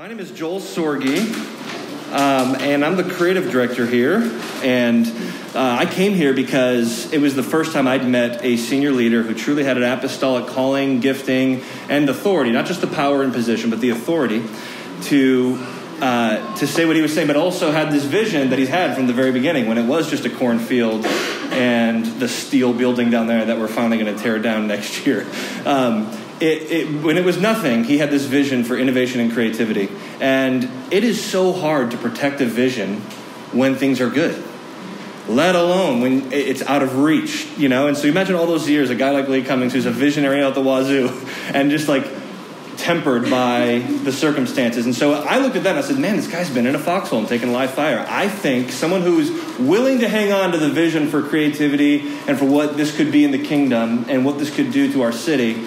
My name is Joel Sorge, and I'm the creative director here. And I came here because it was the first time I'd met a senior leader who truly had an apostolic calling, gifting, and authority, not just the power and position, but the authority to say what he was saying, but also had this vision that he's had from the very beginning when it was just a cornfield and the steel building down there that we're finally going to tear down next year. When it was nothing, he had this vision for innovation and creativity. And it is so hard to protect a vision when things are good, let alone when it's out of reach, you know? And so imagine all those years, a guy like Lee Cummings, who's a visionary out the wazoo, and just like tempered by the circumstances. And so I looked at that and I said, man, this guy's been in a foxhole and taken live fire. I think someone who's willing to hang on to the vision for creativity and for what this could be in the kingdom and what this could do to our city,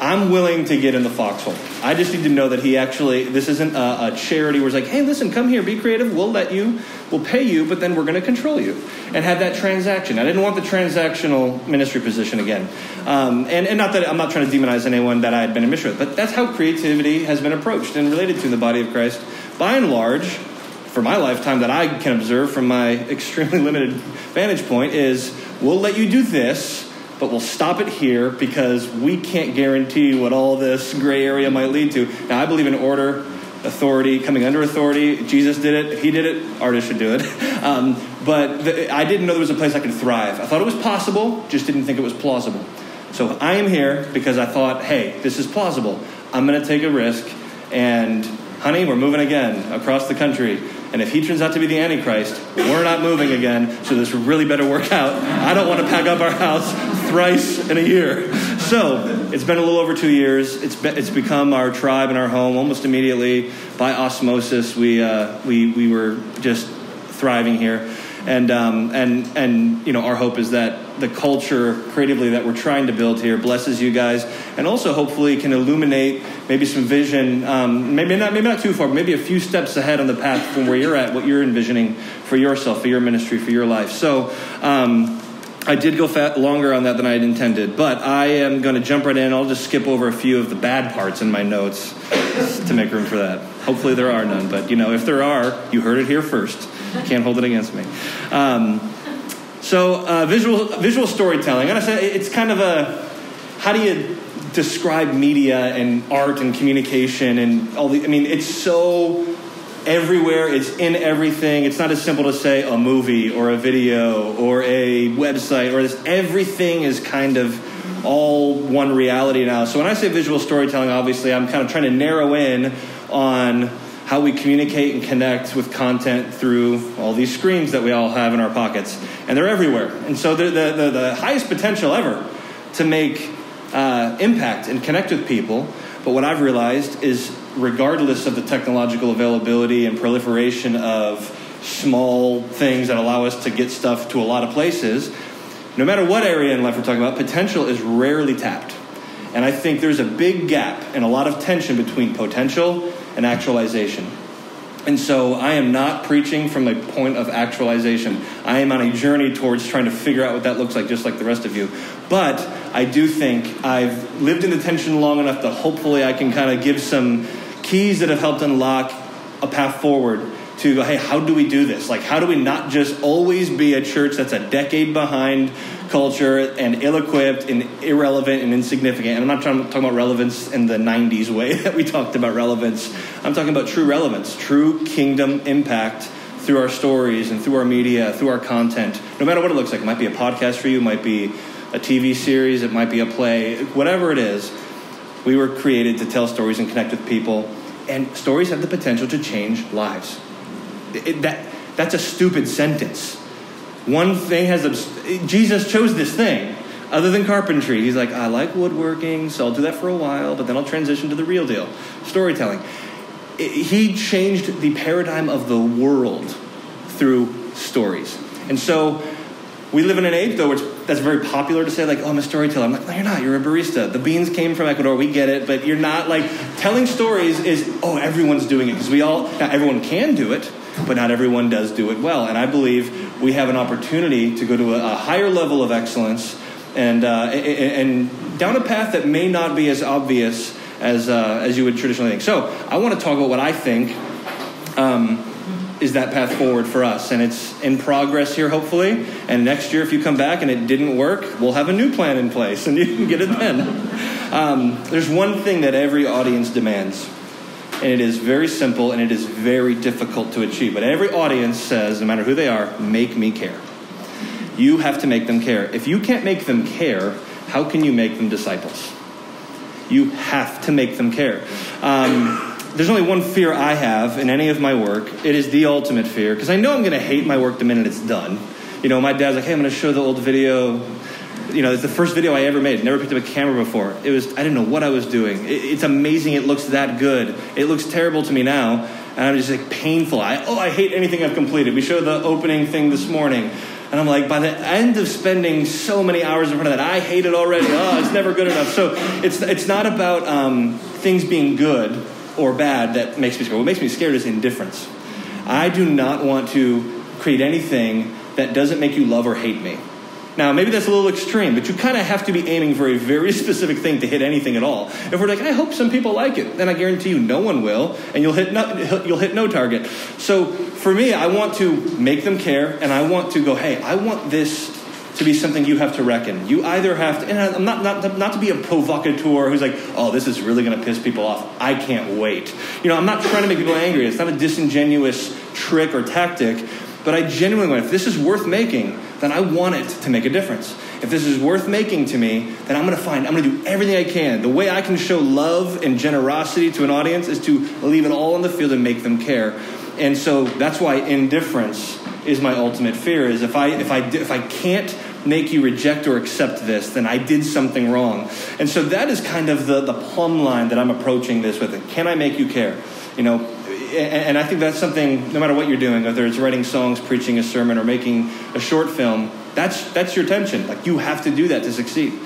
I'm willing to get in the foxhole. I just need to know that he actually, this isn't a charity where it's like, hey, listen, come here, be creative. We'll let you, we'll pay you, but then we're going to control you. And have that transaction. I didn't want the transactional ministry position again. And not that I'm not trying to demonize anyone that I had been in ministry with, but that's how creativity has been approached and related to in the body of Christ. By and large, for my lifetime that I can observe from my extremely limited vantage point is, we'll let you do this, but we'll stop it here because we can't guarantee what all this gray area might lead to. Now, I believe in order, authority, coming under authority. Jesus did it. He did it. Artists should do it. I didn't know there was a place I could thrive. I thought it was possible, just didn't think it was plausible. So I am here because I thought, hey, this is plausible. I'm going to take a risk. And, honey, we're moving again across the country. And if he turns out to be the Antichrist, we're not moving again, so this really better work out. I don't want to pack up our house thrice in a year. So it's been a little over 2 years. It's become our tribe and our home almost immediately. By osmosis, we were just thriving here. And you know, our hope is that the culture creatively that we're trying to build here blesses you guys, and also hopefully can illuminate maybe some vision, maybe not too far, but maybe a few steps ahead on the path from where you're at, what you're envisioning for yourself, for your ministry, for your life. So I did go longer on that than I had intended, but I am going to jump right in. I'll just skip over a few of the bad parts in my notes to make room for that. Hopefully there are none, but you know, if there are, you heard it here first. Can't hold it against me. Visual storytelling. And I said it's kind of a, how do you describe media and art and communication and all the? I mean, it's so everywhere. It's in everything. It's not as simple to say a movie or a video or a website or this. Everything is kind of all one reality now. So when I say visual storytelling, obviously I'm kind of trying to narrow in on how we communicate and connect with content through all these screens that we all have in our pockets. And they're everywhere. And so they're the highest potential ever to make impact and connect with people. But what I've realized is regardless of the technological availability and proliferation of small things that allow us to get stuff to a lot of places, no matter what area in life we're talking about, potential is rarely tapped. And I think there's a big gap and a lot of tension between potential and actualization. And so I am not preaching from a point of actualization. I am on a journey towards trying to figure out what that looks like, just like the rest of you. But I do think I've lived in the tension long enough that hopefully I can kind of give some keys that have helped unlock a path forward to go, hey, how do we do this? Like, how do we not just always be a church that's a decade behind culture and ill-equipped and irrelevant and insignificant? And I'm not talking about relevance in the 90s way that we talked about relevance. I'm talking about true relevance, true kingdom impact through our stories and through our media, through our content, no matter what it looks like. It might be a podcast for you, it might be a TV series, it might be a play, whatever it is. We were created to tell stories and connect with people, and stories have the potential to change lives. That's a stupid sentence. One thing has, Jesus chose this thing other than carpentry. He's like, I like woodworking, so I'll do that for a while, but then I'll transition to the real deal, storytelling. He changed the paradigm of the world through stories. And so we live in an age, though, which that's very popular to say, like, oh, I'm a storyteller. I'm like, no, you're not. You're a barista. The beans came from Ecuador. We get it. But you're not, like, telling stories is, oh, everyone's doing it. Because now everyone can do it, but not everyone does do it well. And I believe we have an opportunity to go to a higher level of excellence and down a path that may not be as obvious as you would traditionally think. So I want to talk about what I think is that path forward for us, and it's in progress here, hopefully. And next year, if you come back and it didn't work, we'll have a new plan in place, and you can get it then. There's one thing that every audience demands, and it is very simple, and it is very difficult to achieve. But every audience says, no matter who they are, make me care. You have to make them care. If you can't make them care, how can you make them disciples? You have to make them care. There's only one fear I have in any of my work. It is the ultimate fear, because I know I'm going to hate my work the minute it's done. You know, my dad's like, hey, I'm going to show the old video. You know, it's the first video I ever made. Never picked up a camera before. It was, I didn't know what I was doing. It's amazing it looks that good. It looks terrible to me now, and I'm just like painful. I hate anything I've completed. We showed the opening thing this morning, and I'm like, by the end of spending so many hours in front of that, I hate it already. Oh, it's never good enough. So it's not about things being good or bad that makes me scared. What makes me scared is indifference. I do not want to create anything that doesn't make you love or hate me. Now, maybe that's a little extreme, but you kind of have to be aiming for a very specific thing to hit anything at all. If we're like, I hope some people like it, then I guarantee you no one will, and you'll hit no target. So for me, I want to make them care, and I want to go, hey, I want this to be something you have to reckon. You either have to, and I'm not to be a provocateur who's like, oh, this is really going to piss people off. I can't wait. You know, I'm not trying to make people angry. It's not a disingenuous trick or tactic, but I genuinely want, if this is worth making, then I want it to make a difference. If this is worth making to me, then I'm going to do everything I can. The way I can show love and generosity to an audience is to leave it all on the field and make them care. And so that's why indifference is my ultimate fear, is if I can't make you reject or accept this, then I did something wrong. And so that is kind of the plumb line that I'm approaching this with. Can I make you care? You know, and I think that's something, no matter what you're doing, whether it's writing songs, preaching a sermon, or making a short film, that's your tension. Like, you have to do that to succeed.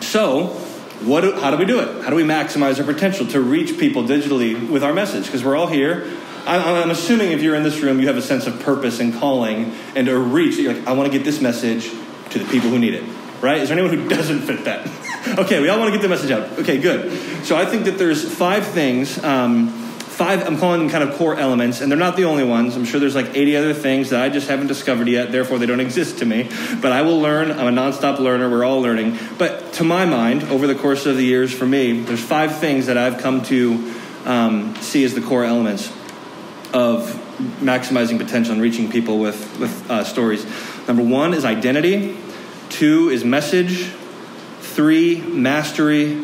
So how do we do it? How do we maximize our potential to reach people digitally with our message? Because we're all here. I'm assuming if you're in this room, you have a sense of purpose and calling and a reach that you're like, I want to get this message to the people who need it, right? Is there anyone who doesn't fit that? Okay, we all want to get the message out. Okay, good. So I think that there's five things, I'm calling them kind of core elements, and they're not the only ones. I'm sure there's like 80 other things that I just haven't discovered yet, therefore they don't exist to me. But I will learn. I'm a nonstop learner. We're all learning. But to my mind, over the course of the years for me, there's five things that I've come to see as the core elements of maximizing potential and reaching people with stories. Number one is identity. Two is message. Three, mastery.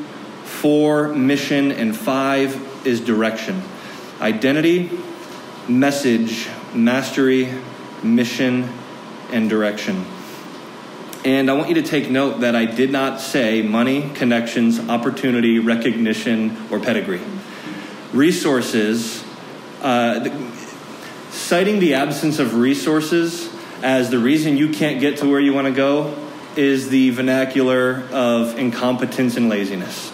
Four, mission. And five is direction. Identity, message, mastery, mission, and direction. And I want you to take note that I did not say money, connections, opportunity, recognition, or pedigree. Resources... citing the absence of resources as the reason you can't get to where you want to go is the vernacular of incompetence and laziness.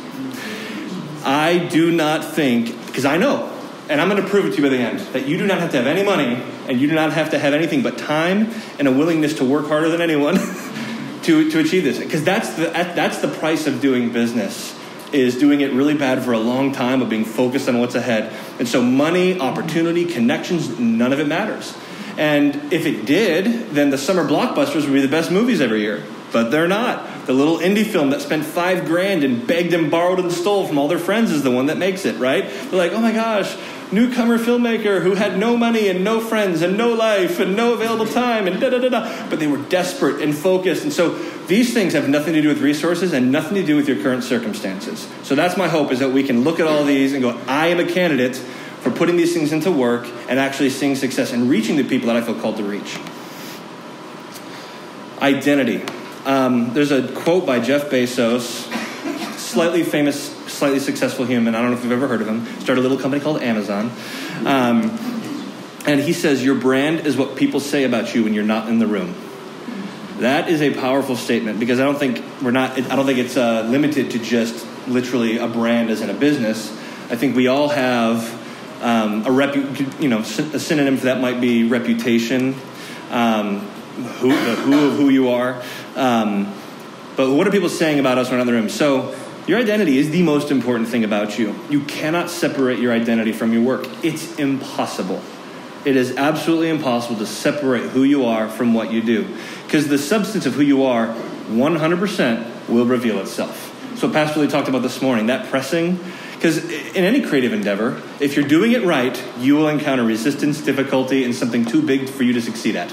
I do not think, because I know, and I'm going to prove it to you by the end, that you do not have to have any money and you do not have to have anything but time and a willingness to work harder than anyone to achieve this. Because that's the price of doing business, is doing it really bad for a long time, of being focused on what's ahead. And so money, opportunity, connections, none of it matters. And if it did, then the summer blockbusters would be the best movies every year. But they're not. The little indie film that spent $5,000 and begged and borrowed and stole from all their friends is the one that makes it, right? They're like, oh my gosh, newcomer filmmaker who had no money and no friends and no life and no available time and da-da-da-da. But they were desperate and focused. And so these things have nothing to do with resources and nothing to do with your current circumstances. So that's my hope, is that we can look at all these and go, I am a candidate for putting these things into work and actually seeing success and reaching the people that I feel called to reach. Identity. There's a quote by Jeff Bezos, slightly famous, slightly successful human. I don't know if you've ever heard of him. Started a little company called Amazon. And he says, your brand is what people say about you when you're not in the room. That is a powerful statement, because I don't think it's limited to just literally a brand as in a business. I think we all have a synonym for that might be reputation, the who of who you are. But what are people saying about us when we're not in the room? So Your identity is the most important thing about you. You cannot separate your identity from your work. It's impossible. It is absolutely impossible to separate who you are from what you do, because the substance of who you are 100% will reveal itself. So Pastor Lee talked about this morning, that pressing, because in any creative endeavor, if you're doing it right, you will encounter resistance, difficulty, and something too big for you to succeed at.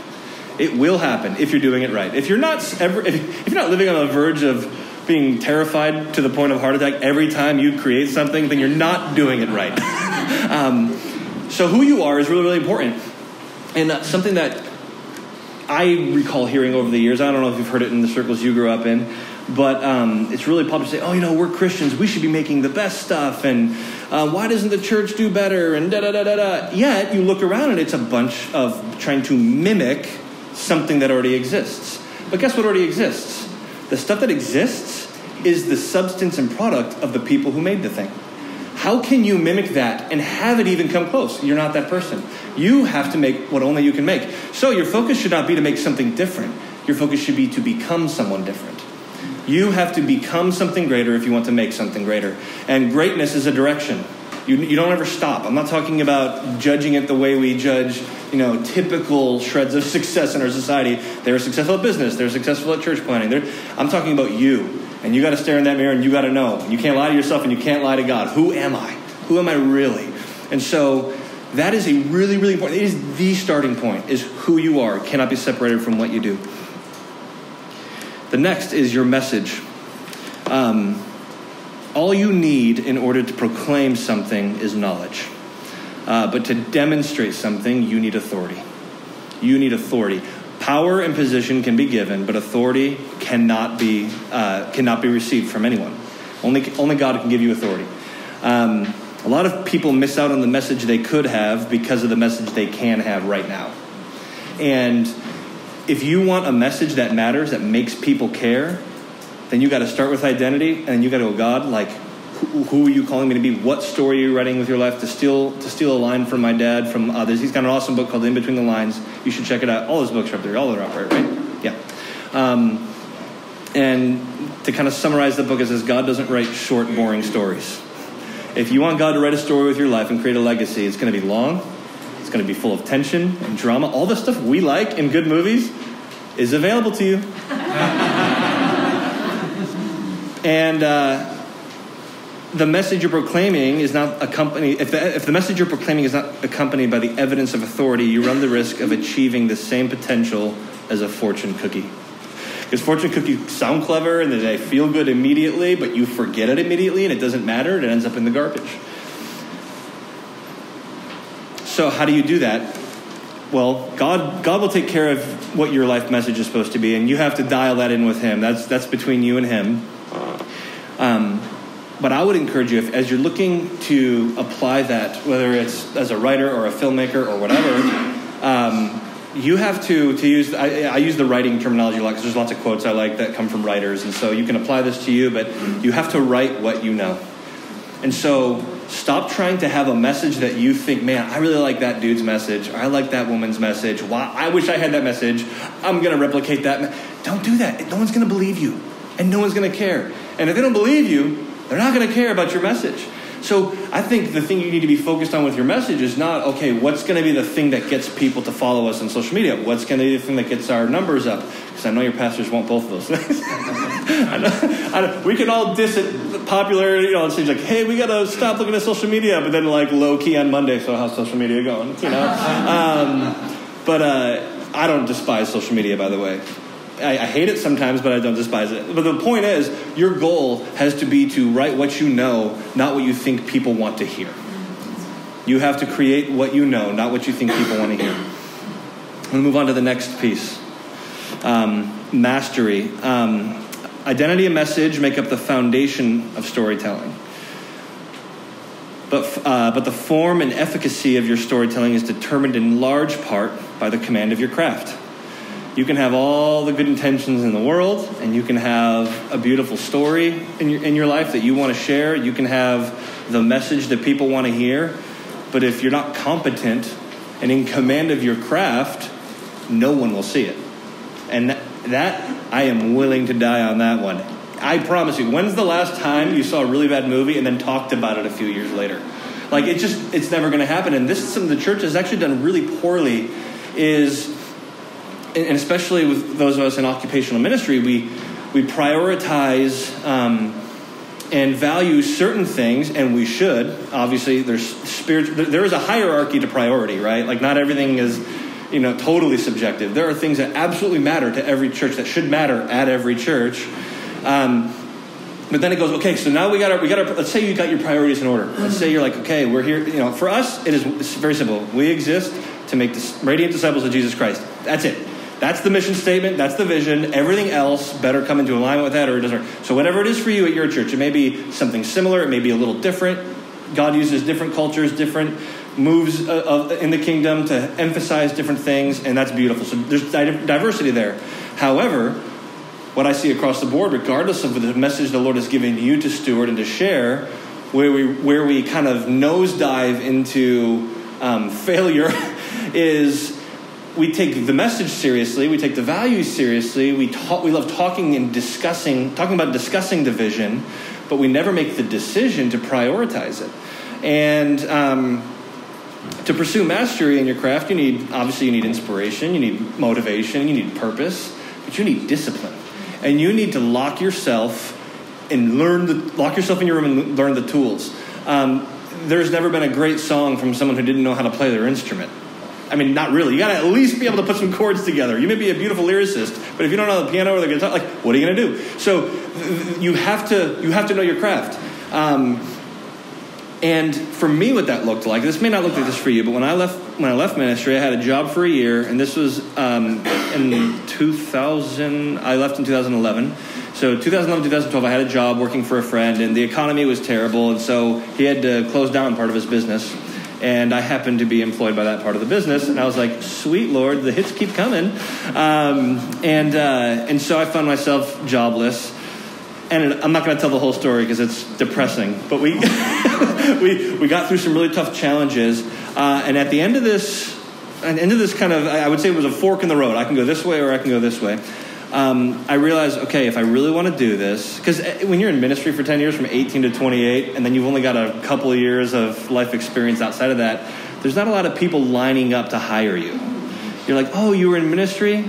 It will happen if you're doing it right. If you're not ever, if you're not living on the verge of being terrified to the point of heart attack every time you create something, then you're not doing it right. So who you are is really, really important. And something that I recall hearing over the years, I don't know if you've heard it in the circles you grew up in, but it's really popular to say, oh, you know, we're Christians, we should be making the best stuff, and why doesn't the church do better, and da-da-da-da-da. Yet, you look around and it's a bunch of trying to mimic something that already exists. But guess what already exists? The stuff that exists is the substance and product of the people who made the thing. How can you mimic that and have it even come close? You're not that person. You have to make what only you can make. So your focus should not be to make something different. Your focus should be to become someone different. You have to become something greater if you want to make something greater. And greatness is a direction. You don't ever stop. I'm not talking about judging it the way we judge, you know, typical shreds of success in our society. They were successful at business. They were successful at church planning. I'm talking about you. And you got to stare in that mirror and you got to know. You can't lie to yourself and you can't lie to God. Who am I? Who am I really? And so that is a really, really important. It is the starting point, is who you are. It cannot be separated from what you do. The next is your message. All you need in order to proclaim something is knowledge. But to demonstrate something, you need authority. You need authority. Power and position can be given, but authority cannot be received from anyone. Only God can give you authority. A lot of people miss out on the message they could have because of the message they can have right now. And if you want a message that matters, that makes people care, then you got to start with identity, and you got to go, God, like, who are you calling me to be? What story are you writing with your life? To steal a line from my dad, from others. He's got an awesome book called In Between the Lines. You should check it out. All his books are up there. All of them are up there, right? Yeah. And to kind of summarize the book, it says God doesn't write short, boring stories. If you want God to write a story with your life and create a legacy, it's going to be long. It's going to be full of tension and drama. All the stuff we like in good movies is available to you. And the message you're proclaiming is not accompanied, if the message you're proclaiming is not accompanied by the evidence of authority, you run the risk of achieving the same potential as a fortune cookie. Because fortune cookies sound clever and they feel good immediately, but you forget it immediately and it doesn't matter and it ends up in the garbage. So how do you do that? Well, God will take care of what your life message is supposed to be, and you have to dial that in with him. That's between you and him. But I would encourage you, if as you're looking to apply that, whether it's as a writer or a filmmaker or whatever, you have to use, I use the writing terminology a lot because there's lots of quotes I like that come from writers, and so you can apply this to you, but you have to write what you know. And so stop trying to have a message that you think, man, I really like that dude's message, or I like that woman's message, wow, I wish I had that message, I'm going to replicate that. Don't do that. No one's going to believe you, and no one's going to care. And if they don't believe you, they're not going to care about your message. So I think the thing you need to be focused on with your message is not, okay, what's going to be the thing that gets people to follow us on social media? What's going to be the thing that gets our numbers up? Because I know your pastors want both of those things. I know, we can all diss it popularity, you know, and say like, hey, we got to stop looking at social media, but then like low key on Monday, so how's social media going? You know, but I don't despise social media, by the way. I hate it sometimes, but I don't despise it. But the point is, your goal has to be to write what you know, not what you think people want to hear. You have to create what you know, not what you think people want to hear. I'm going to move on to the next piece. Mastery. Identity and message make up the foundation of storytelling. But the form and efficacy of your storytelling is determined in large part by the command of your craft. You can have all the good intentions in the world, and you can have a beautiful story in your life that you want to share. You can have the message that people want to hear. But if you're not competent and in command of your craft, no one will see it. And that I am willing to die on that one. I promise you, when's the last time you saw a really bad movie and then talked about it a few years later? Like, it just, it's never going to happen. And this is something the church has actually done really poorly is, and especially with those of us in occupational ministry, we prioritize and value certain things, and we should. Obviously, there's there is a hierarchy to priority, right? Like, not everything is, you know, totally subjective. There are things that absolutely matter to every church, that should matter at every church. But then it goes, okay, so now we got our, let's say you got your priorities in order. Let's say you're like, okay, we're here, you know, for us, it's very simple. We exist to make radiant disciples of Jesus Christ. That's it. That's the mission statement. That's the vision. Everything else better come into alignment with that, or it doesn't work. So whatever it is for you at your church, it may be something similar. It may be a little different. God uses different cultures, different moves in the kingdom to emphasize different things, and that's beautiful. So there's diversity there. However, what I see across the board, regardless of the message the Lord has given you to steward and to share, where we kind of nosedive into failure is we take the message seriously, we take the values seriously, we love talking and discussing the vision, but we never make the decision to prioritize it. And to pursue mastery in your craft, you need inspiration, you need motivation, you need purpose, but you need discipline. And you need to lock yourself in your room and learn the tools. There's never been a great song from someone who didn't know how to play their instrument. I mean, not really. You got to at least be able to put some chords together. You may be a beautiful lyricist, but if you don't know the piano or the guitar, like, what are you going to do? So you have to know your craft. And for me, what that looked like, this may not look like this for you, but when I left ministry, I had a job for a year, and this was I left in 2011. So 2011, 2012, I had a job working for a friend, and the economy was terrible, and so he had to close down part of his business. And I happened to be employed by that part of the business, and I was like, sweet Lord, the hits keep coming. And so I found myself jobless. And I'm not going to tell the whole story because it's depressing, but we we got through some really tough challenges. And at the end of this, kind of, I would say it was a fork in the road. I can go this way or I can go this way. I realized, okay, if I really want to do this, because when you're in ministry for 10 years, from 18 to 28, and then you've only got a couple of years of life experience outside of that, there's not a lot of people lining up to hire you. You're like, oh, you were in ministry?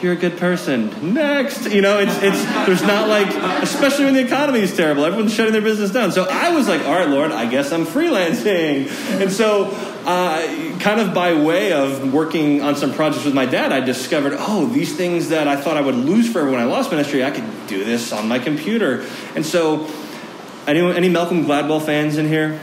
You're a good person. Next. You know, it's there's not like, especially when the economy is terrible, everyone's shutting their business down. So I was like, all right, Lord, I guess I'm freelancing. And so kind of by way of working on some projects with my dad, I discovered, oh, these things that I thought I would lose forever when I lost ministry, I could do this on my computer. And so any Malcolm Gladwell fans in here?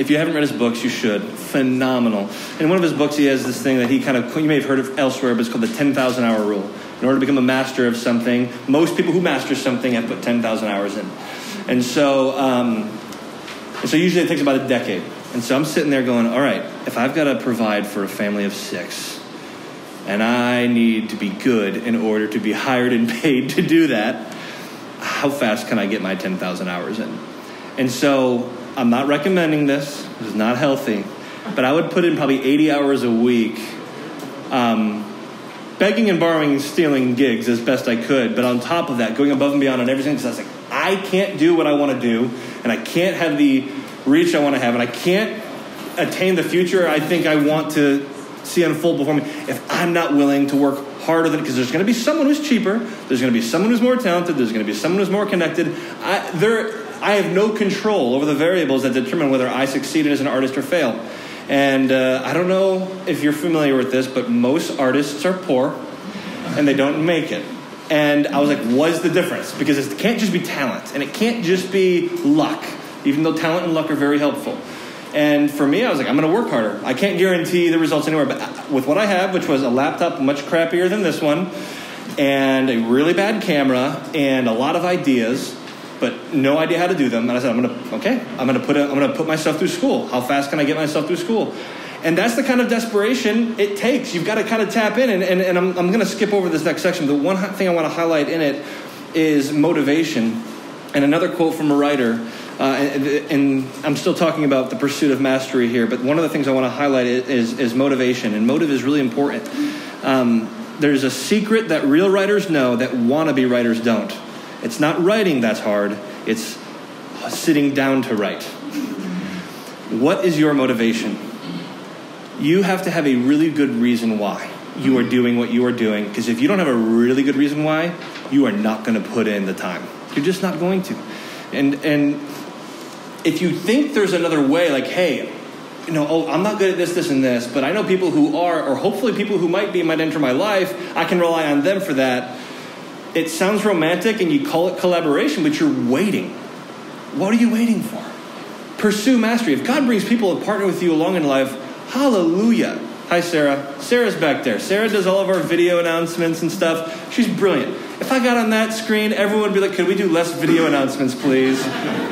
If you haven't read his books, you should. Phenomenal. In one of his books, he has this thing that he kind of, you may have heard of elsewhere, but it's called the 10,000 hour rule. In order to become a master of something, most people who master something have put 10,000 hours in. And so, usually it takes about a decade. And so I'm sitting there going, all right, if I've got to provide for a family of 6, and I need to be good in order to be hired and paid to do that, how fast can I get my 10,000 hours in? And so I'm not recommending this. It's not healthy. But I would put in probably 80 hours a week, begging and borrowing, stealing gigs as best I could. But on top of that, going above and beyond on everything, because I was like, I can't do what I want to do, and I can't have the reach I want to have, and I can't attain the future I think I want to see unfold before me if I'm not willing to work harder than, because there's going to be someone who's cheaper, there's going to be someone who's more talented, there's going to be someone who's more connected. I have no control over the variables that determine whether I succeed as an artist or fail. And I don't know if you're familiar with this, but most artists are poor and they don't make it. And I was like, what's the difference? Because it can't just be talent and it can't just be luck, even though talent and luck are very helpful. And for me, I was like, I'm going to work harder. I can't guarantee the results anywhere, but with what I have, which was a laptop much crappier than this one and a really bad camera and a lot of ideas, but no idea how to do them. And I said, I'm gonna put myself through school. How fast can I get myself through school? And that's the kind of desperation it takes. You've got to kind of tap in. And I'm gonna skip over this next section. The one thing I want to highlight in it is motivation. And another quote from a writer, and I'm still talking about the pursuit of mastery here, but one of the things I want to highlight is motivation. And motive is really important. There's a secret that real writers know that wannabe writers don't. It's not writing that's hard, it's sitting down to write. What is your motivation? You have to have a really good reason why you are doing what you are doing, because if you don't have a really good reason why, you are not going to put in the time. You're just not going to. And if you think there's another way, like, hey, you know, oh, I'm not good at this, this, and this, but I know people who are, or hopefully people who might be, might enter my life, I can rely on them for that. It sounds romantic and you call it collaboration, but you're waiting. What are you waiting for? Pursue mastery. If God brings people to partner with you along in life, hallelujah. Hi, Sarah. Sarah's back there. Sarah does all of our video announcements and stuff. She's brilliant. If I got on that screen, everyone would be like, could we do less video announcements, please?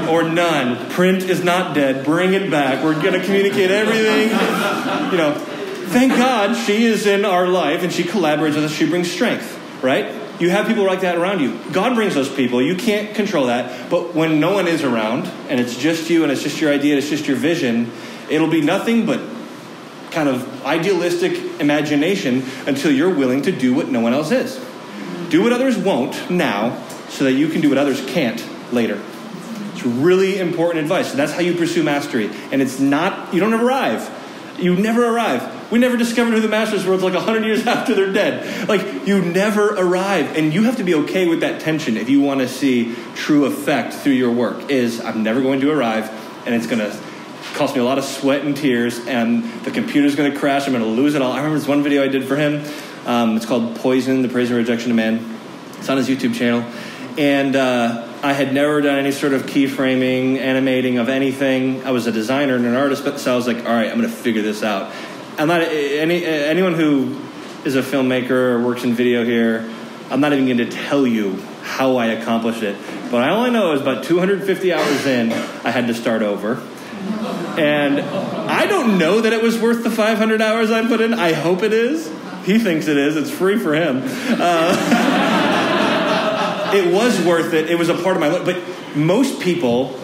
Or none. Print is not dead. Bring it back. We're going to communicate everything. You know, thank God she is in our life and she collaborates with us. She brings strength, right? You have people like that around you. God brings those people. You can't control that. But when no one is around and it's just you and it's just your idea, it's just your vision, it'll be nothing but kind of idealistic imagination until you're willing to do what no one else is. Do what others won't now so that you can do what others can't later. It's really important advice. So that's how you pursue mastery. And it's not, you don't arrive. You never arrive. We never discovered who the masters were until like 100 years after they're dead. Like, you never arrive. And you have to be okay with that tension if you want to see true effect through your work is I'm never going to arrive, and it's going to cost me a lot of sweat and tears, and the computer's going to crash. I'm going to lose it all. I remember this one video I did for him. It's called Poison, The Praise and Rejection of Man. It's on his YouTube channel. And I had never done any sort of keyframing, animating of anything. I was a designer and an artist, but so I was like, all right, I'm going to figure this out. I'm not anyone who is a filmmaker or works in video here, I'm not even going to tell you how I accomplished it. But I only know it was about 250 hours in, I had to start over. And I don't know that it was worth the 500 hours I put in. I hope it is. He thinks it is. It's free for him. It was worth it. It was a part of my life. But most people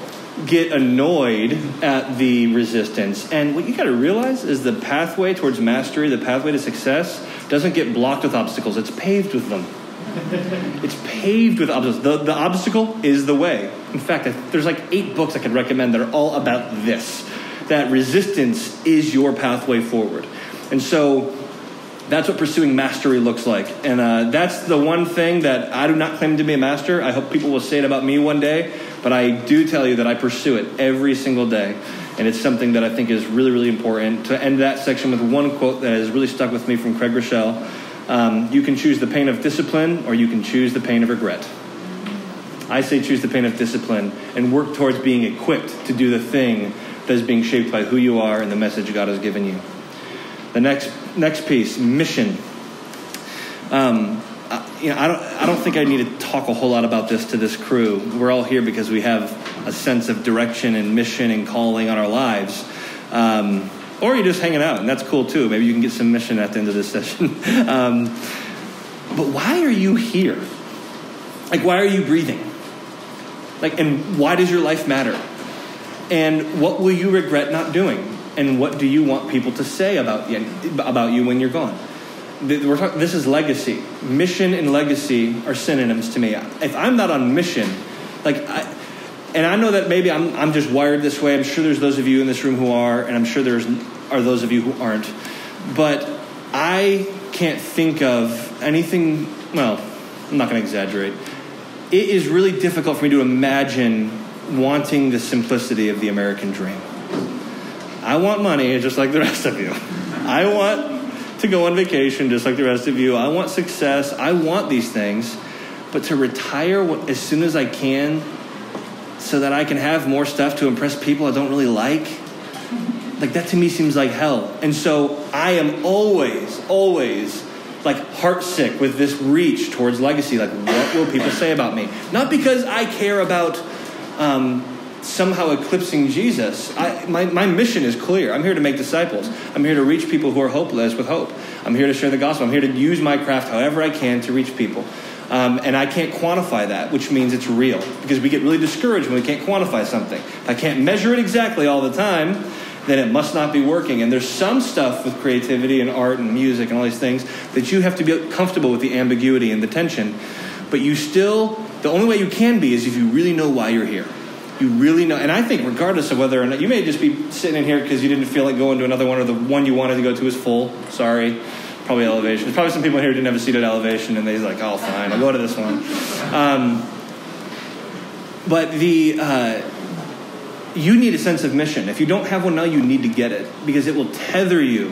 get annoyed at the resistance. And what you got to realize is the pathway towards mastery, the pathway to success, doesn't get blocked with obstacles. It's paved with them. It's paved with obstacles. The obstacle is the way. In fact, there's like 8 books I could recommend that are all about this. That resistance is your pathway forward. And so that's what pursuing mastery looks like. And that's the one thing that I do not claim to be a master. I hope people will say it about me one day. But I do tell you that I pursue it every single day. And it's something that I think is really, really important. To end that section with one quote that has really stuck with me from Craig Rochelle. You can choose the pain of discipline, or you can choose the pain of regret. I say choose the pain of discipline and work towards being equipped to do the thing that is being shaped by who you are and the message God has given you. The next piece, mission. I don't think I need to talk a whole lot about this to this crew. We're all here because we have a sense of direction and mission and calling on our lives. Or you're just hanging out, and that's cool too. Maybe you can get some mission at the end of this session. But why are you here? Like, why are you breathing? Like, and why does your life matter? And what will you regret not doing? And what do you want people to say about you when you're gone? This is legacy. Mission and legacy are synonyms to me. If I'm not on mission, and I know that maybe I'm just wired this way. I'm sure there's those of you in this room who are, and I'm sure there are those of you who aren't. But I can't think of anything. Well, I'm not going to exaggerate. It is really difficult for me to imagine wanting the simplicity of the American dream. I want money just like the rest of you. I want to go on vacation just like the rest of you. I want success. I want these things. But to retire as soon as I can so that I can have more stuff to impress people I don't really like that to me seems like hell. And so I am always like heartsick with this reach towards legacy. Like, what will people say about me? Not because I care about somehow eclipsing Jesus. My mission is clear. I'm here to make disciples. I'm here to reach people who are hopeless with hope. I'm here to share the gospel. I'm here to use my craft however I can to reach people. And I can't quantify that, which means it's real, because we get really discouraged when we can't quantify something. If I can't measure it exactly all the time, then it must not be working. And there's some stuff with creativity and art and music and all these things that you have to be comfortable with the ambiguity and the tension, but you still The only way you can be is if you really know why you're here. You really know, and I think regardless of whether or not, you may just be sitting in here because you didn't feel like going to another one, or the one you wanted to go to is full. Sorry, probably elevation. There's probably some people in here who didn't have a seat at elevation, and they're like, "Oh, fine, I'll go to this one." But you need a sense of mission. If you don't have one now, you need to get it, because it will tether you.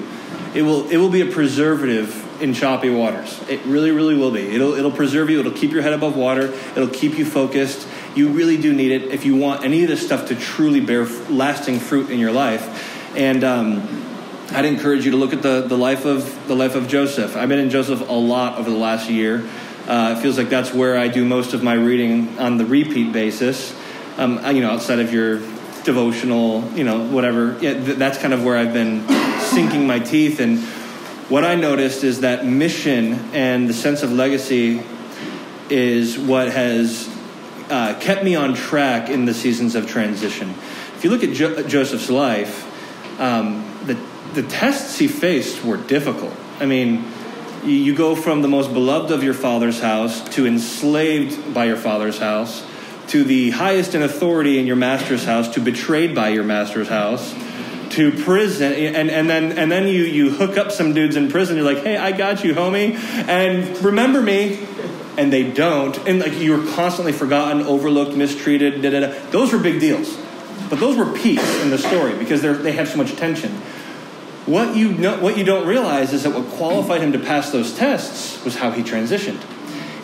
It will be a preservative in choppy waters. It really, really will be. It'll preserve you. It'll keep your head above water. It'll keep you focused. You really do need it if you want any of this stuff to truly bear lasting fruit in your life. And I'd encourage you to look at the life of Joseph. I've been in Joseph a lot over the last year. It feels like that's where I do most of my reading on the repeat basis. Outside of your devotional, whatever. Yeah, that's kind of where I've been sinking my teeth. And what I noticed is that mission and the sense of legacy is what has kept me on track in the seasons of transition. If you look at Joseph's life, the tests he faced were difficult. I mean, you go from the most beloved of your father's house to enslaved by your father's house, to the highest in authority in your master's house, to betrayed by your master's house, to prison, and then you hook up some dudes in prison. You're like, "Hey, I got you, homie, and remember me," and they don't, and like you were constantly forgotten, overlooked, mistreated. Da, da, da. Those were big deals, but those were peaks in the story because they have so much tension. What you don't realize is that what qualified him to pass those tests was how he transitioned,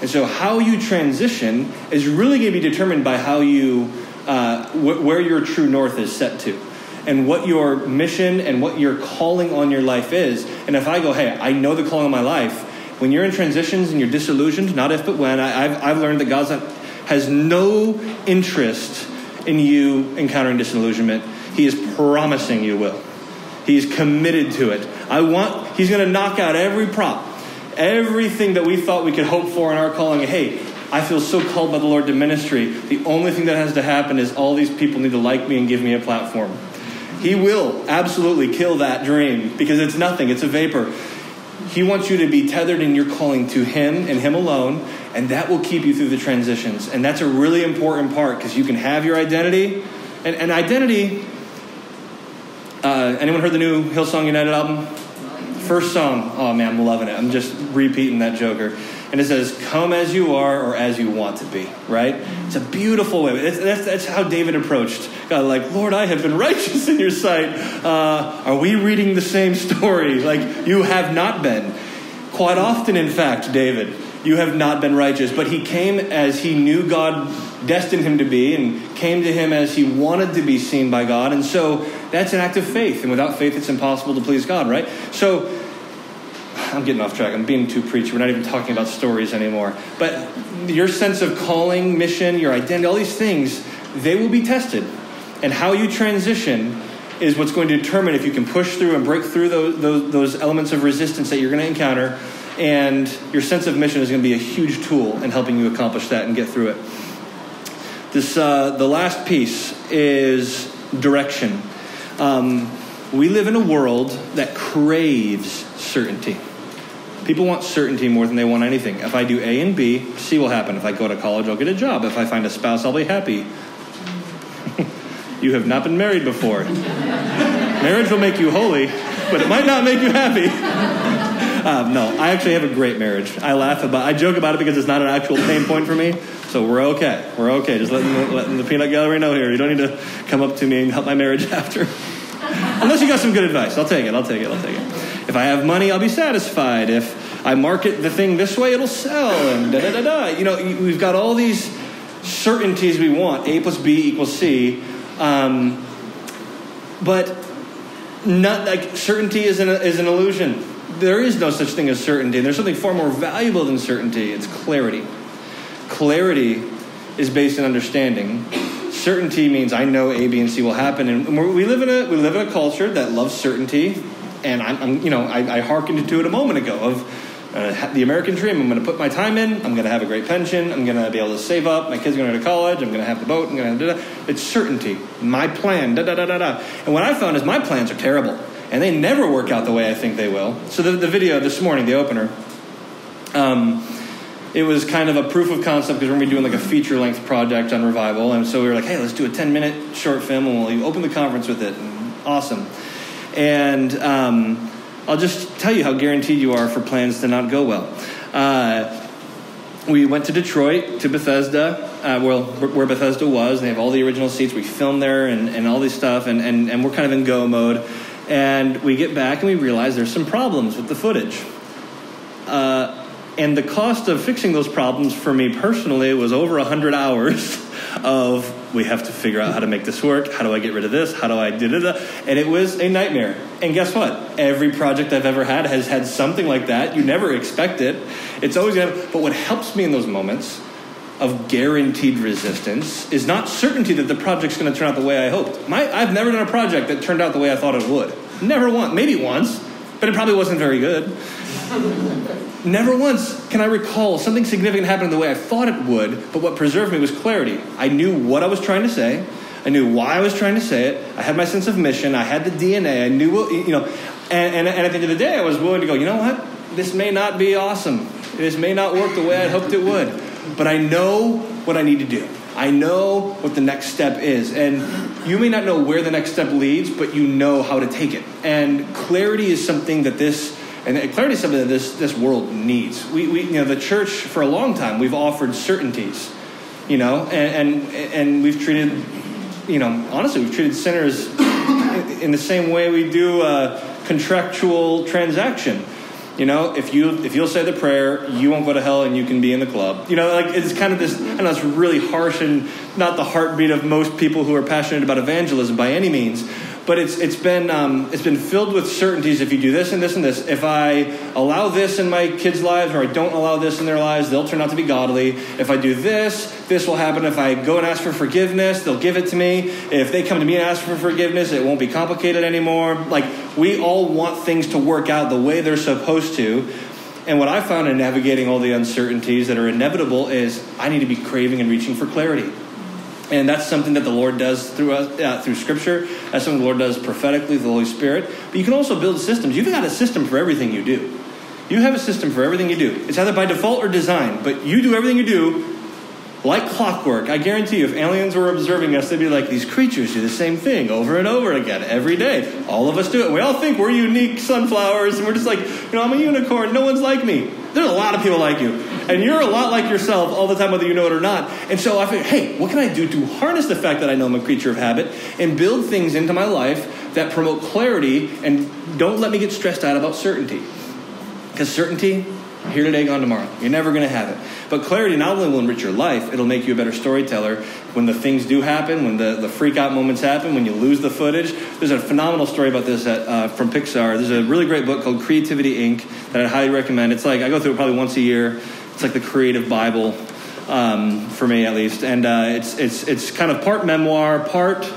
and so how you transition is really going to be determined by how you where your true north is set to, and what your mission and what your calling on your life is. And if I go, "Hey, I know the calling on my life," when you're in transitions and you're disillusioned, not if but when, I've learned that God has no interest in you encountering disillusionment. He is promising you will. He's committed to it. He's going to knock out every prop, everything that we thought we could hope for in our calling. Hey, I feel so called by the Lord to ministry. The only thing that has to happen is all these people need to like me and give me a platform. He will absolutely kill that dream because it's nothing. It's a vapor. He wants you to be tethered in your calling to him and him alone, and that will keep you through the transitions. And that's a really important part because you can have your identity. And identity, anyone heard the new Hillsong United album? First song. Oh, man, I'm loving it. I'm just repeating that joker. And it says, "Come as you are or as you want to be," right? It's a beautiful way. That's how David approached God. Like, "Lord, I have been righteous in your sight." Are we reading the same story? Like, you have not been. Quite often, in fact, David, you have not been righteous. But he came as he knew God destined him to be, and came to him as he wanted to be seen by God. And so that's an act of faith. And without faith, it's impossible to please God, right? So I'm getting off track. I'm being too preachy. We're not even talking about stories anymore. But your sense of calling, mission, your identity, all these things, they will be tested. And how you transition is what's going to determine if you can push through and break through those elements of resistance that you're going to encounter. And your sense of mission is going to be a huge tool in helping you accomplish that and get through it. This the last piece is direction. We live in a world that craves certainty. People want certainty more than they want anything. If I do A and B, C will happen. If I go to college, I'll get a job. If I find a spouse, I'll be happy. You have not been married before. Marriage will make you holy, but it might not make you happy. No, I actually have a great marriage. I joke about it because it's not an actual pain point for me. So we're okay. We're okay. Just letting the peanut gallery know here. You don't need to come up to me and help my marriage after. Unless you got some good advice. I'll take it. If I have money, I'll be satisfied. If I market the thing this way, it'll sell, and da-da-da-da. We've got all these certainties we want. A plus B equals C. But not like certainty is an illusion. There is no such thing as certainty. There's something far more valuable than certainty. It's clarity. Clarity is based on understanding. Certainty means I know A, B, and C will happen, and we live in a culture that loves certainty. And I hearkened to it a moment ago of the American dream. I'm going to put my time in. I'm going to have a great pension. I'm going to be able to save up. My kids are going to go to college. I'm going to have the boat. I'm going to it's certainty. My plan. And what I found is my plans are terrible, and they never work out the way I think they will. So the video this morning, the opener. it was kind of a proof of concept because we're going to be doing like a feature-length project on Revival. And so we were like, hey, let's do a 10-minute short film and we'll open the conference with it. And awesome. And I'll just tell you how guaranteed you are for plans to not go well. We went to Detroit, to Bethesda, where Bethesda was. They have all the original seats. We filmed there and all this stuff, and we're kind of in go mode. And we get back, and we realize there's some problems with the footage. And the cost of fixing those problems for me personally was over 100 hours of, we have to figure out how to make this work. How do I get rid of this? How do I da-da-da? And it was a nightmare. And guess what? Every project I've ever had has had something like that. You never expect it. It's always going to happen. But what helps me in those moments of guaranteed resistance is not certainty that the project's going to turn out the way I hoped. I've never done a project that turned out the way I thought it would. Never once. Maybe once, but it probably wasn't very good. Never once can I recall something significant happening the way I thought it would, but what preserved me was clarity. I knew what I was trying to say. I knew why I was trying to say it. I had my sense of mission. I had the DNA. I knew, what, you know, and at the end of the day, I was willing to go, you know what? This may not be awesome. This may not work the way I hoped it would. But I know what I need to do. I know what the next step is. And you may not know where the next step leads, but you know how to take it. And clarity is something that this world needs. We you know, the church for a long time, we've offered certainties, you know, and we've treated, you know, honestly, we've treated sinners in the same way we do a contractual transaction. You know, if you'll say the prayer, you won't go to hell and you can be in the club. You know, like, it's kind of this, I know it's really harsh and not the heartbeat of most people who are passionate about evangelism by any means, but it's been filled with certainties. If you do this and this and this, if I allow this in my kids' lives or I don't allow this in their lives, they'll turn out to be godly. If I do this, this will happen. If I go and ask for forgiveness, they'll give it to me. If they come to me and ask for forgiveness, it won't be complicated anymore. Like, we all want things to work out the way they're supposed to. And what I found in navigating all the uncertainties that are inevitable is I need to be craving and reaching for clarity. And that's something that the Lord does through us, through Scripture. That's something the Lord does prophetically, the Holy Spirit. But you can also build systems. You've got a system for everything you do. You have a system for everything you do. It's either by default or design, but you do everything you do like clockwork. I guarantee you, if aliens were observing us, they'd be like, these creatures do the same thing over and over again every day. All of us do it. We all think we're unique sunflowers, and we're just like, you know, I'm a unicorn. No one's like me. There's a lot of people like you, and you're a lot like yourself all the time, whether you know it or not. And so I figured, hey, what can I do to harness the fact that I know I'm a creature of habit and build things into my life that promote clarity and don't let me get stressed out about certainty? Because certainty, here today, gone tomorrow. You're never going to have it. But clarity not only will enrich your life, it'll make you a better storyteller. When the things do happen, when the freak-out moments happen, when you lose the footage. There's a phenomenal story about this from Pixar. There's a really great book called Creativity Inc. that I highly recommend. It's like, I go through it probably once a year. It's like the creative Bible, for me at least. And it's kind of part memoir, part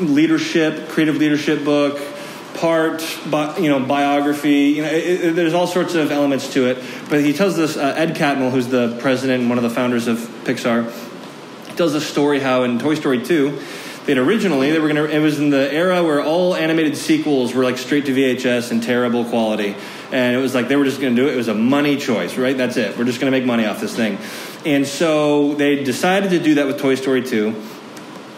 leadership, creative leadership book, part, you know, biography. You know, there's all sorts of elements to it. But he tells this, Ed Catmull, who's the president and one of the founders of Pixar, tells a story how in Toy Story 2, they'd originally, they were going to, it was in the era where all animated sequels were like straight to VHS and terrible quality. And it was like, they were just going to do it. It was a money choice, right? That's it. We're just going to make money off this thing. And so they decided to do that with Toy Story 2.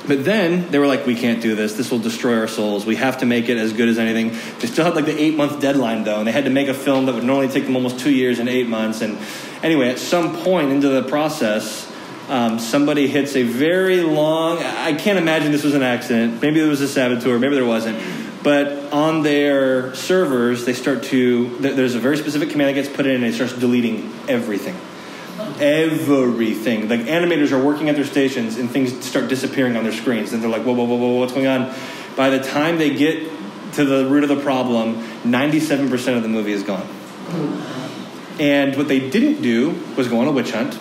But then they were like, we can't do this. This will destroy our souls. We have to make it as good as anything. They still had like the 8-month deadline, though, and they had to make a film that would normally take them almost 2 years and 8 months. And anyway, at some point into the process, somebody hits a very long, I can't imagine this was an accident. Maybe it was a saboteur. Maybe there wasn't. But on their servers, they start to, there's a very specific command that gets put in, and it starts deleting everything. Everything. Like, animators are working at their stations and things start disappearing on their screens. And they're like, whoa, whoa, whoa, whoa, what's going on? By the time they get to the root of the problem, 97% of the movie is gone. And what they didn't do was go on a witch hunt.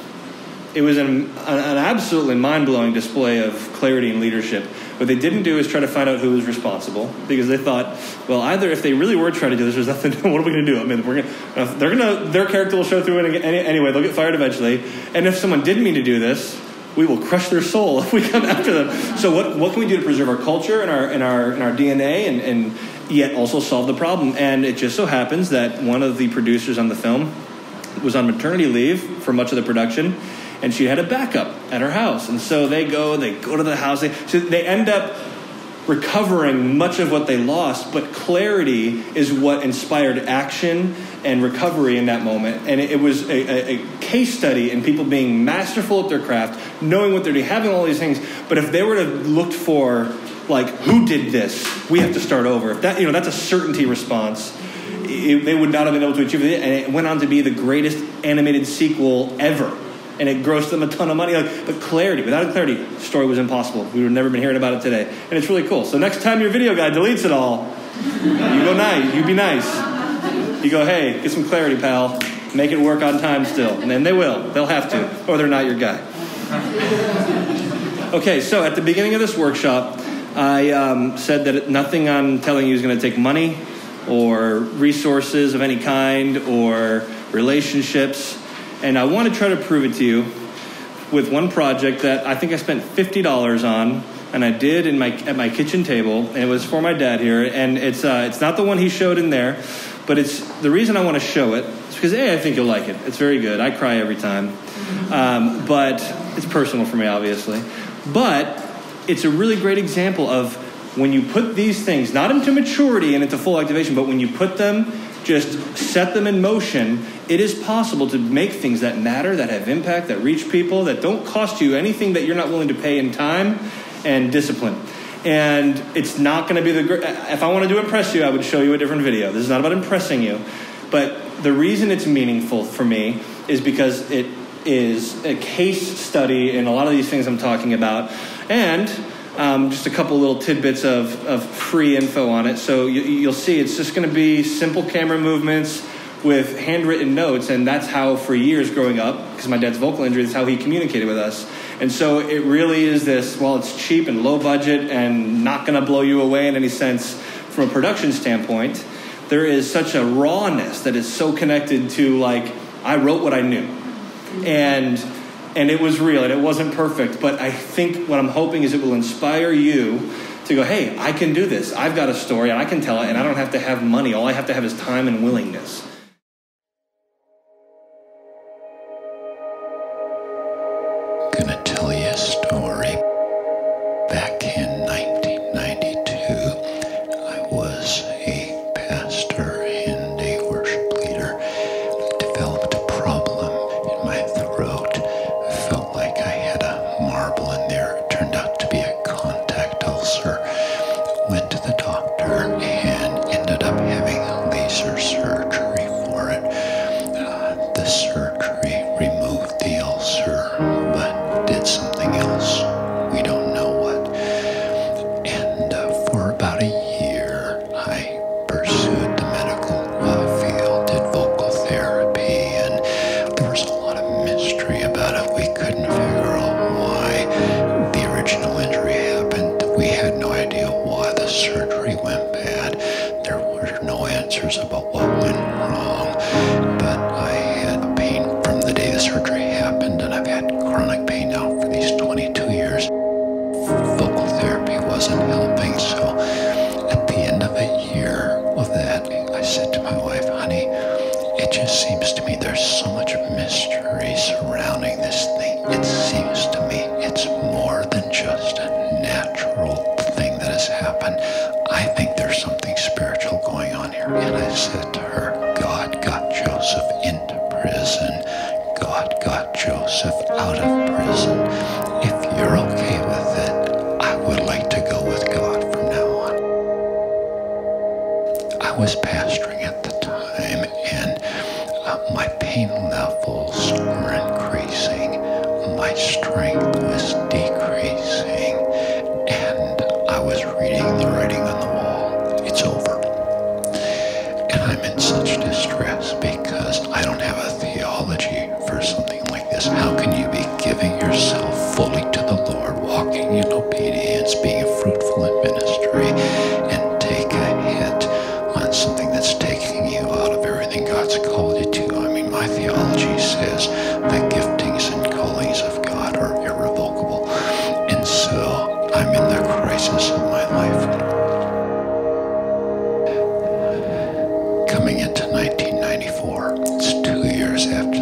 It was an absolutely mind-blowing display of clarity and leadership. What they didn't do is try to find out who was responsible, because they thought, well, either if they really were trying to do this, there's nothing. What are we going to do? I mean, their character will show through it anyway. They'll get fired eventually. And if someone did mean to do this, we will crush their soul if we come after them. So what can we do to preserve our culture and our DNA and yet also solve the problem? And it just so happens that one of the producers on the film was on maternity leave for much of the production, and she had a backup at her house. And so they go to the house. They end up recovering much of what they lost, but clarity is what inspired action and recovery in that moment. And it was a case study in people being masterful at their craft, knowing what they're doing, having all these things. But if they were to have looked for, like, who did this? We have to start over. If that, that's a certainty response. They would not have been able to achieve it. And it went on to be the greatest animated sequel ever. And it grossed them a ton of money. But clarity, without clarity, the story was impossible. We would have never been hearing about it today. And it's really cool. So next time your video guy deletes it all, you go nice. You be nice. You go, hey, get some clarity, pal. Make it work on time still. And then they will. They'll have to. Or they're not your guy. Okay, so at the beginning of this workshop, I said that nothing I'm telling you is going to take money or resources of any kind or relationships. And I want to try to prove it to you with one project that I think I spent $50 on, and I did at my kitchen table, and it was for my dad here. And it's not the one he showed in there, but it's the reason I want to show it is because, I think you'll like it. It's very good. I cry every time. But it's personal for me, obviously. But it's a really great example of when you put these things, not into maturity and into full activation, but when you put them, just set them in motion, it is possible to make things that matter, that have impact, that reach people, that don't cost you anything that you're not willing to pay in time and discipline. And it's not going to be if I wanted to impress you, I would show you a different video. This is not about impressing you. But the reason it's meaningful for me is because it is a case study in a lot of these things I'm talking about. And just a couple little tidbits of free info on it. So you'll see it's just going to be simple camera movements with handwritten notes, and that's how for years growing up, because my dad's vocal injury, that's how he communicated with us. And so it really is this, while it's cheap and low budget and not going to blow you away in any sense from a production standpoint, there is such a rawness that is so connected to, like, I wrote what I knew. And it was real, and it wasn't perfect, but I think what I'm hoping is it will inspire you to go, hey, I can do this. I've got a story, and I can tell it, and I don't have to have money. All I have to have is time and willingness. Gonna tell you a story. Back in 1992, I was a pastor and a worship leader. I developed a problem in my throat. I felt like I had a marble in there. It turned out to be a contact ulcer. Went to the doctor and ended up having laser surgery for it. The surgery removed the ulcer, but did something else. We don't know what. And for about a year, I pursued the medical field, did vocal therapy, and there was a lot of mystery about it. We couldn't figure out why the original injury happened. We had no idea why the surgery went bad. There were no answers about what went wrong, but I had pain from the day the surgery happened, and I've had chronic pain now for these 22 years. Vocal therapy wasn't helping, so at the end of a year of that, I said to my wife, honey, it just seems to me there's so much mystery surrounding this thing. It seems to me it's more than just a natural thing that has happened. I think there's something spiritual going on here. And I said to her, God got Joseph into prison. God got Joseph out of prison. If you're okay with it, I would like to go with God from now on. I was pastoring at the time, and my pain levels were increasing. My strength was decreasing, and I was reading the writing on the wall. It's over. And I'm in such distress because I don't have a theology for something like this. How can you be giving yourself fully to the Lord, walking in obedience, being fruitful in ministry, and take a hit on something that's taking you out of everything God's called you to? I mean, my theology says the giftings and callings of God are irrevocable. And so I'm in the crisis of my life. Coming into 1994, it's 2 years after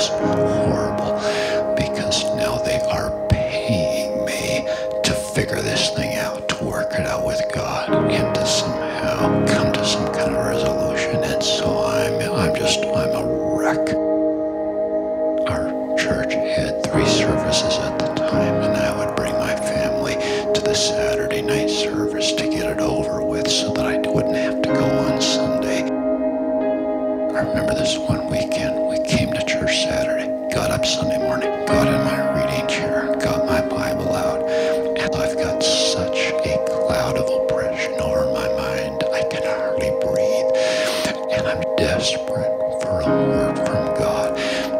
just horrible, because now they are paying me to figure this thing out, to work it out with God, and to somehow come to some kind of resolution. And so I'm a wreck. Our church had 3 services at the time, and I would bring my family to the Saturday night service to get it over with so that I wouldn't have to go on Sunday. I remember this one weekend, we came to church Saturday, got up Sunday morning, got in my reading chair, got my Bible out, and I've got such a cloud of oppression over my mind, I can hardly breathe, and I'm desperate for a word from God,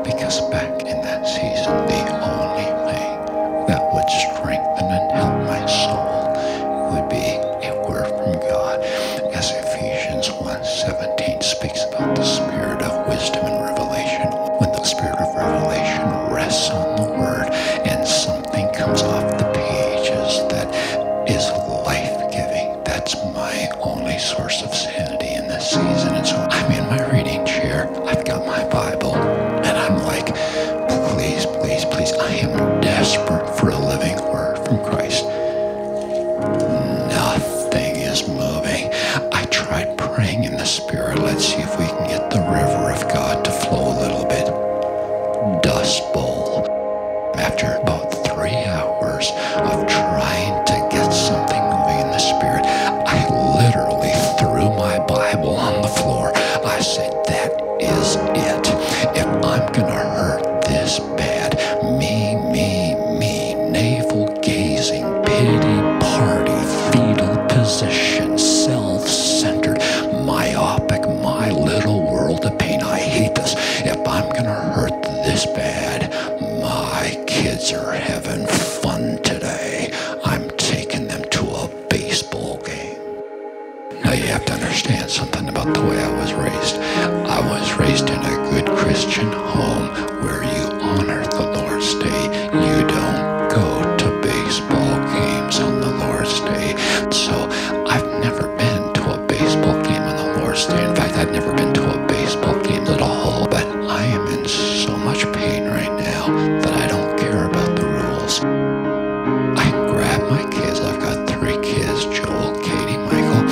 because back in that season, the only thing that would strengthen and help my soul would be a word from God, as Ephesians 1:17 speaks about the spirit of wisdom and revelation. When the spirit of revelation rests on the word and something comes off the pages that is life-giving, that's my only source of sanity in this season. And so I'm in my reading chair, I've got my Bible, and I'm like, please, please, please, I am desperate for a living word from Christ. Nothing is moving. I tried praying in the Spirit. Let's see if we can get the river of God to flow a little bit. Dust bowl. After about 3 hours of trying to get something moving in the Spirit, I literally threw my Bible on the floor. I said, that is it. If I'm going to hurt this bad, me, navel-gazing, pity party, fetal position, self-centered, myopic, my little world of pain. I hate this. If I'm going to hurt this bad, my kids are having fun today. I'm taking them to a baseball game. Now you have to understand something about the way I was raised. I was raised in a good Christian home where you honor the Lord's Day. You don't go to baseball games on the Lord's Day. So I've never been to a baseball game on the Lord's Day. In fact, I've never been to a baseball game at all. But I am in so much pain right now that I don't care about the rules. I grab my kids. I've got 3 kids, Joel, Katie, Michael.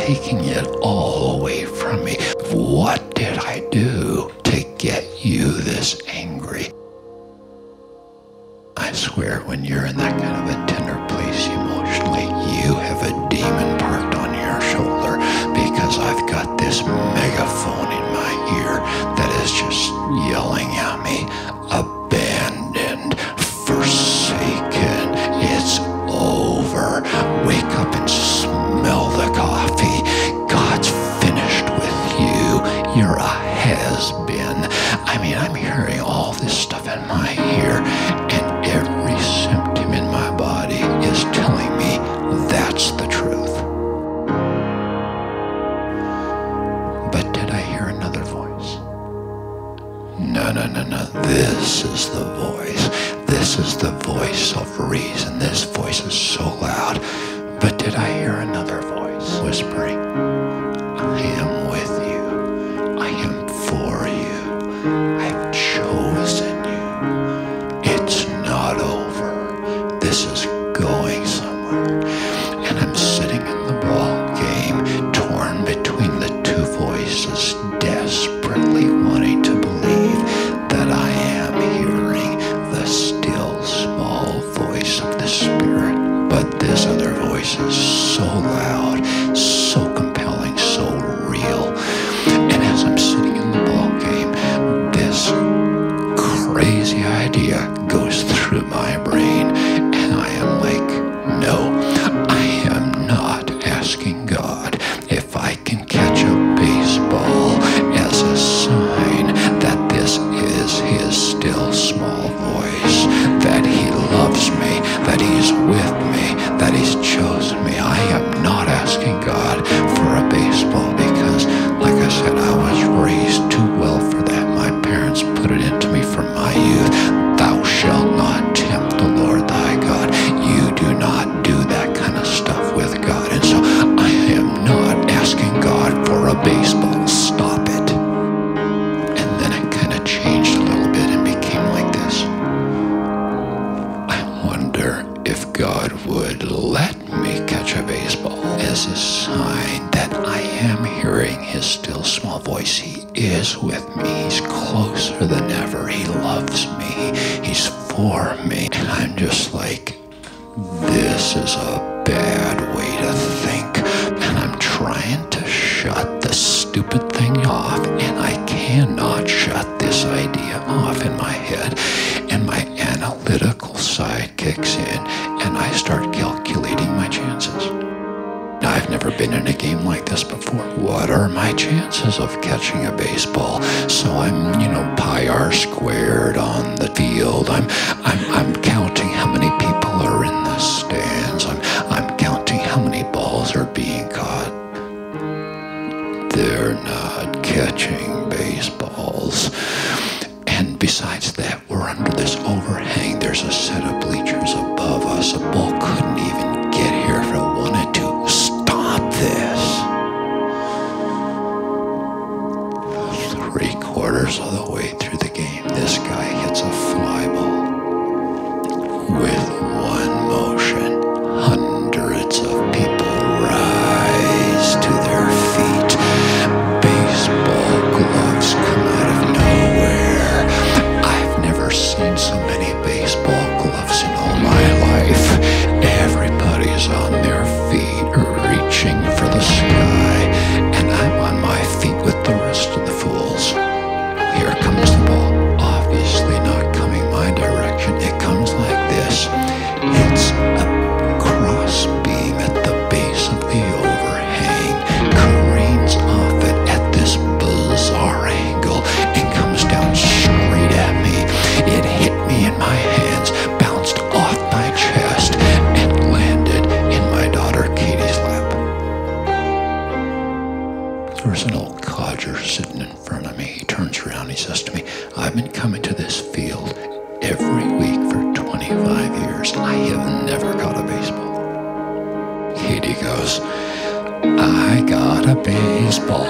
Taking it all away from me. What did I do to is angry. I swear, when you're in that kind of a tender place emotionally, you have a demon parked on your shoulder, because I've got this megaphone in my ear that is just yelling at me, abandoned, forsaken, it's over, wake up and smell the coffee, God's finished with you, you're a has-been. I mean, I'm hearing all this stuff in my ear, and every symptom in my body is telling me that's the truth. But did I hear another voice? No, no, no, no. This is the voice. This is the voice of reason. This voice is so loud. But did I hear another voice whispering, I am with you. I am for you. I've chosen you. It's not over. This is going somewhere. And I'm sitting in the ball game, torn between the two voices, desperately wanting to believe that I am hearing the still small voice of the Spirit. But this other voice is so loud, so compelling, so real. And as I'm sitting in the ball game, this crazy idea goes through my brain, and I am like, no, I am not asking God if I can catch a baseball as a sign that this is his still small voice, that he loves me, that he's with me, that he's chosen me. I am not asking God for a baseball because, like I said, I was raised too well for that. My parents put it into me from my youth. Thou shalt not tempt the Lord thy God. You do not do that kind of stuff with God. And so I am not asking God for a baseball. Stop it. And then it kind of changed a little bit and became like this. I wonder if God would let me catch a baseball as a sign that I am hearing his still small voice. He is with me. He's closer than ever. He loves me. He's for me. And I'm just like, this is a bad way to think. And I'm trying to shut the stupid thing off, and I cannot shut this idea off in my head. And my analytical side kicks in, and I start calculating my chances. Now, I've never been in a game like this before. What are my chances of catching a baseball? So I'm, you know, pi r squared on the field. I'm counting how many people are in the stands. I'm counting how many balls are being caught. They're not catching baseballs. And besides that, we're under this overhang. There's a set of bleachers above us. A ball couldn't even get here if it wanted to. Stop this. 3/4 of the way through the game, this guy hits a fly ball. With one motion, hundreds of people rise to their feet. Baseball gloves come out of nowhere. I've never seen so many baseball gloves in all my life. Everybody's on their feet, reaching for the sky, and I'm on my feet with the rest of the fools. Here comes the ball, obviously not coming my direction. It comes like this. It's a cross beam at the base of the overhang, careens off it at this bizarre angle, and comes down straight at me. It hit me in my hands, bounced off my chest, and landed in my daughter Katie's lap. There was an old codger sitting in front of me. He turns around, he says to me, I've been coming to this field every week for 25 years. I have never caught a baseball. Katie goes, I got a baseball.